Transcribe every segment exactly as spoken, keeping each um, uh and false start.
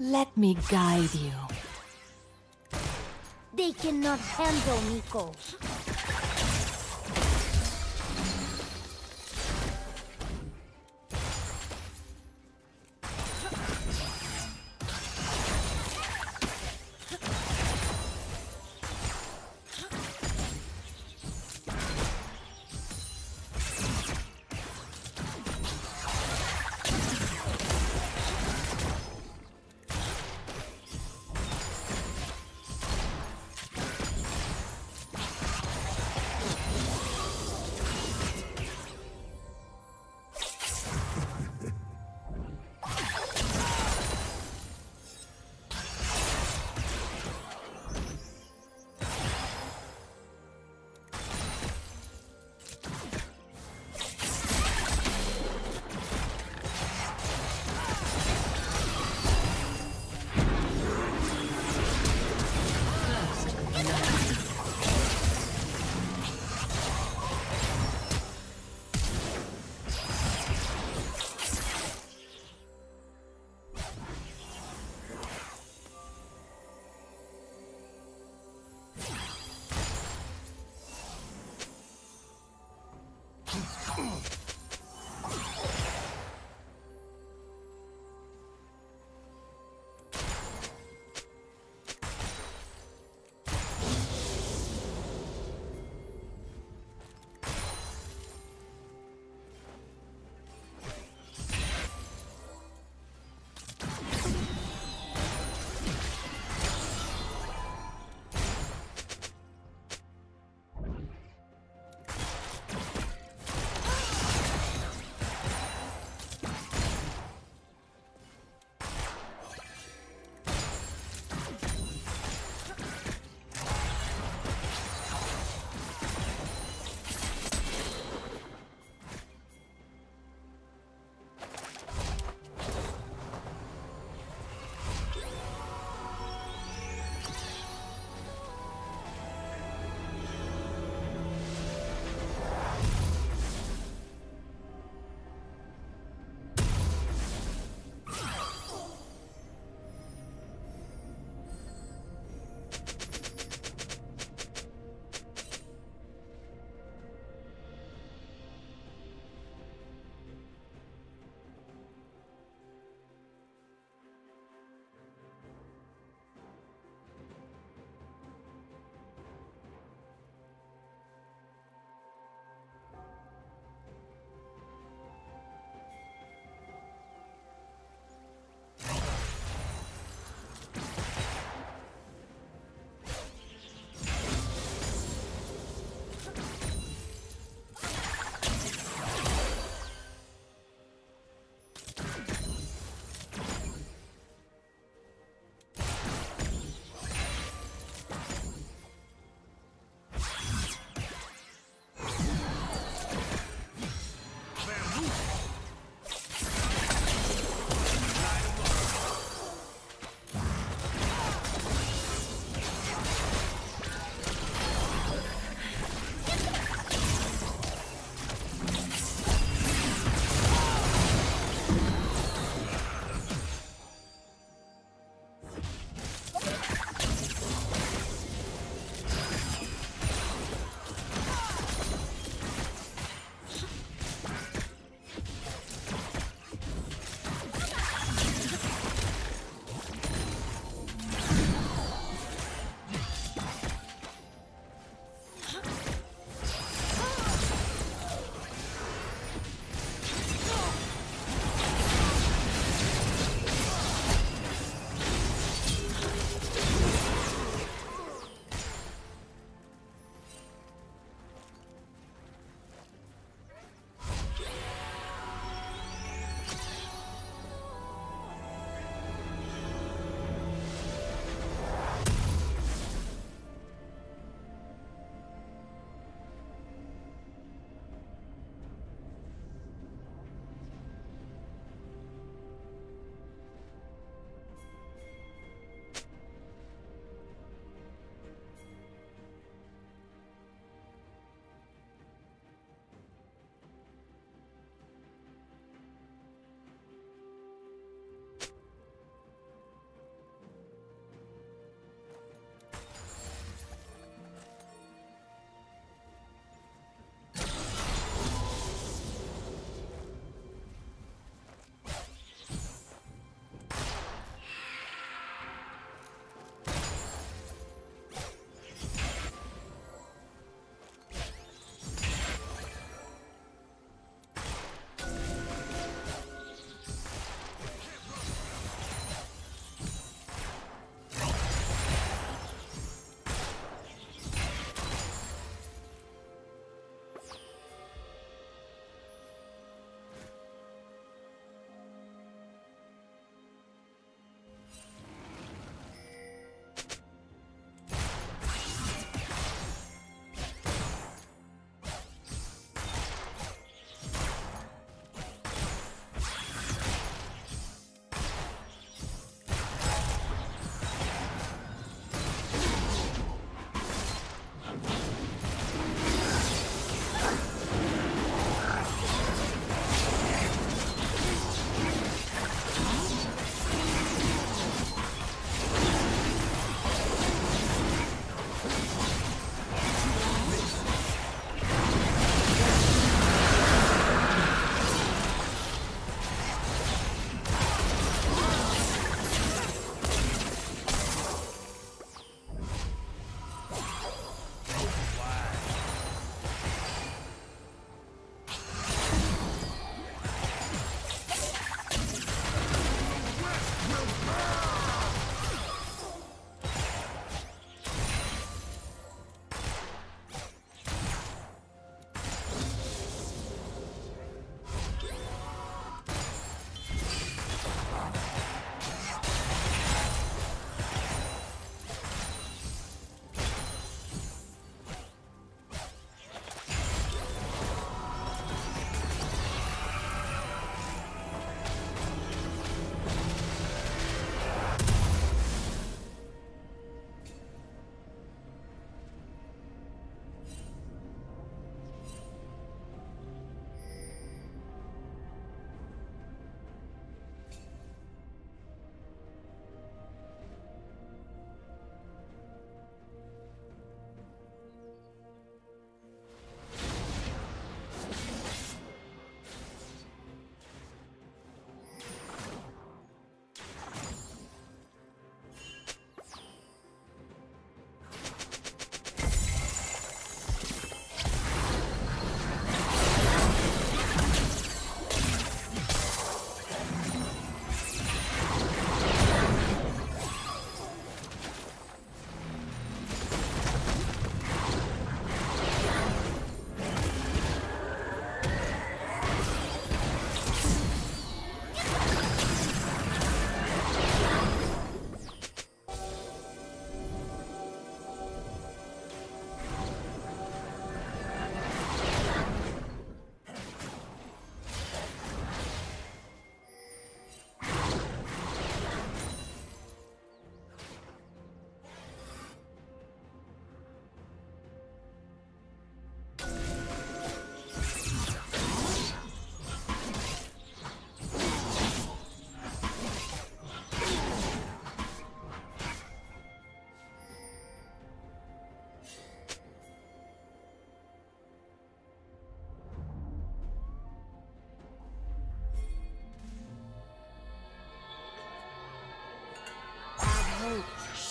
Let me guide you. They cannot handle Neeko.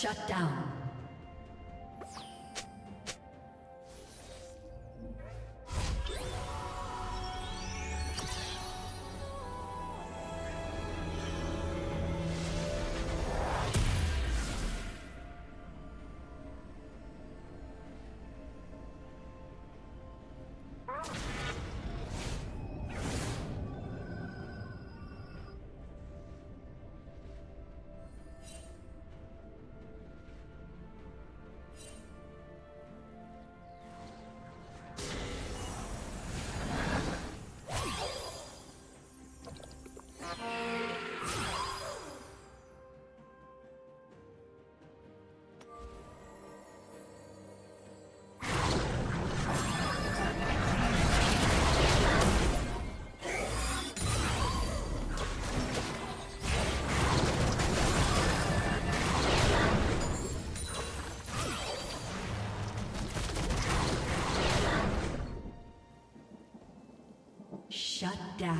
Shut down. Shut down.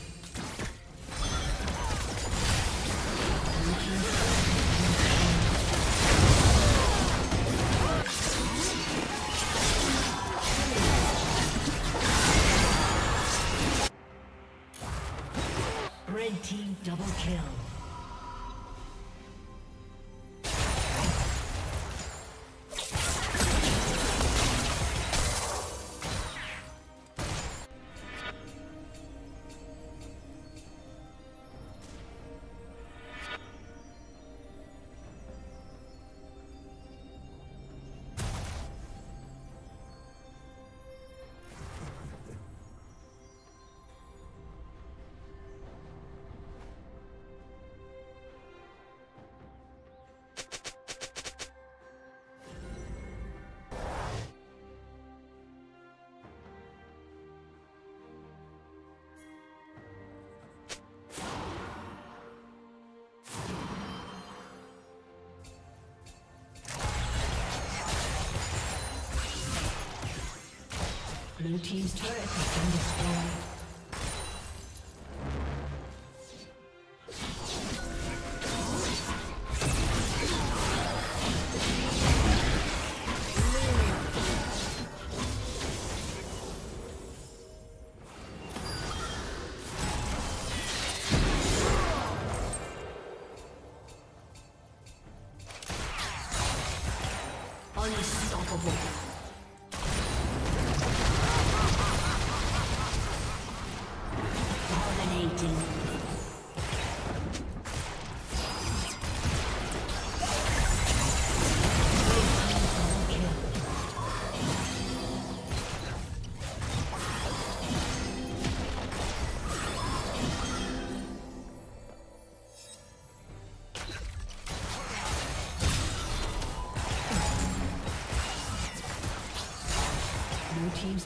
Blue team's turret has been destroyed. Red team double kill. Blue team's turret has been destroyed. Team's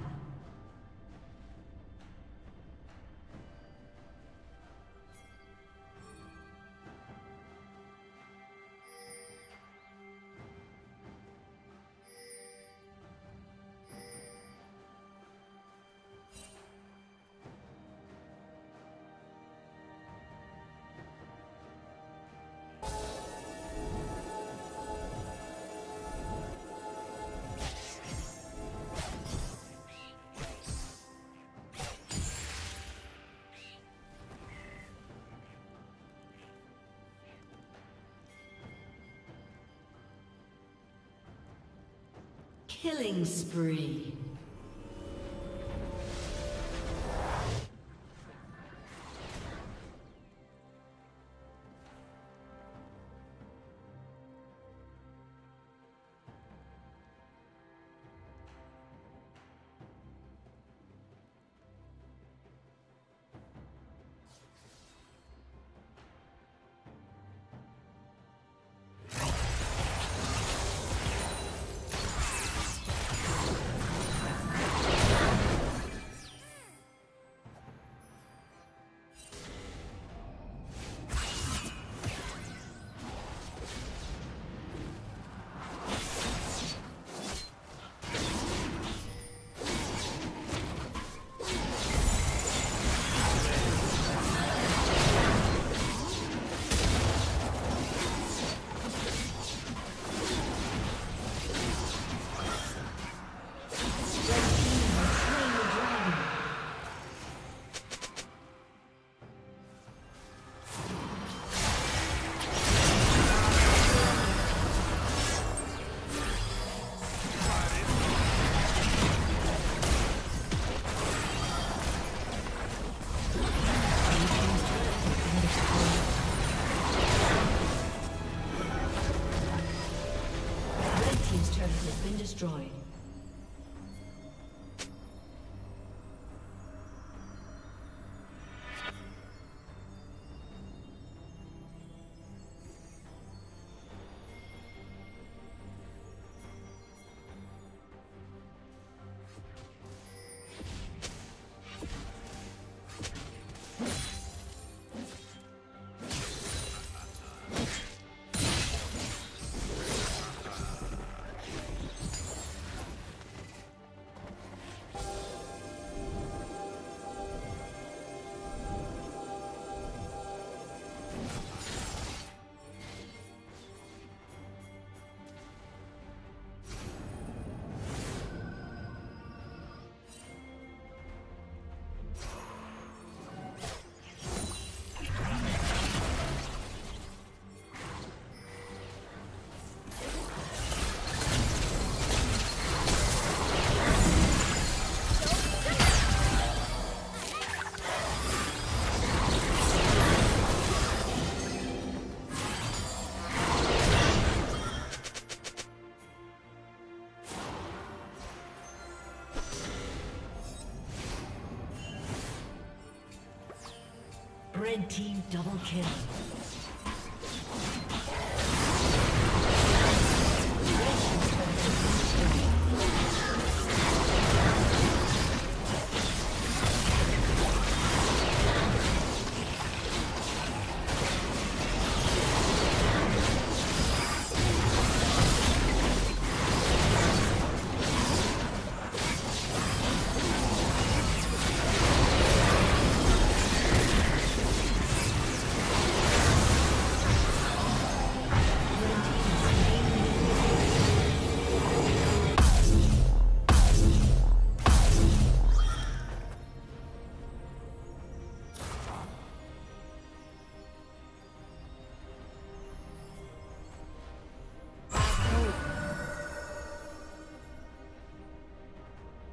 Killing spree. Destroyed. Red team double kill.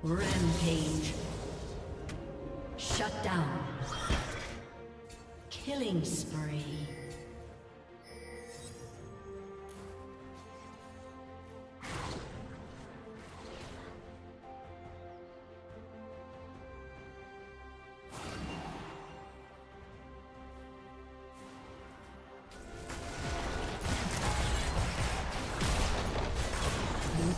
Rampage. Shut down. Killing spree. Blue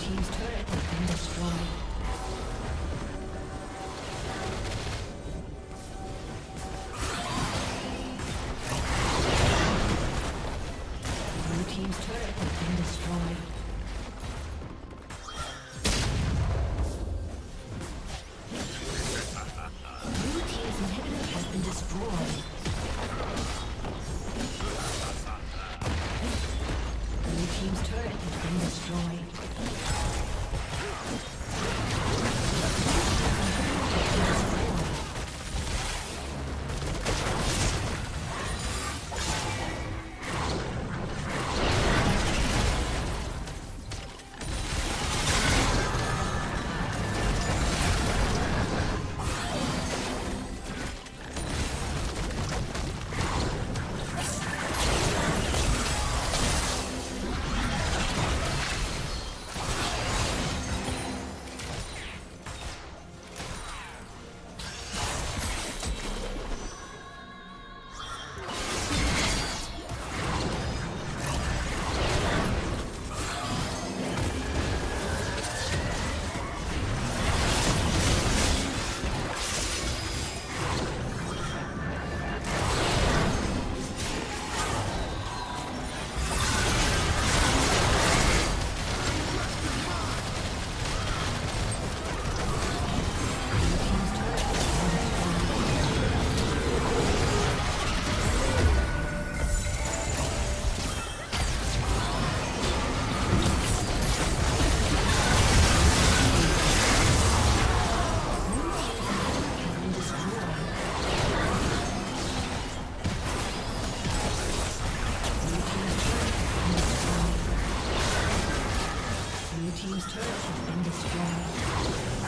team's turret has been destroyed.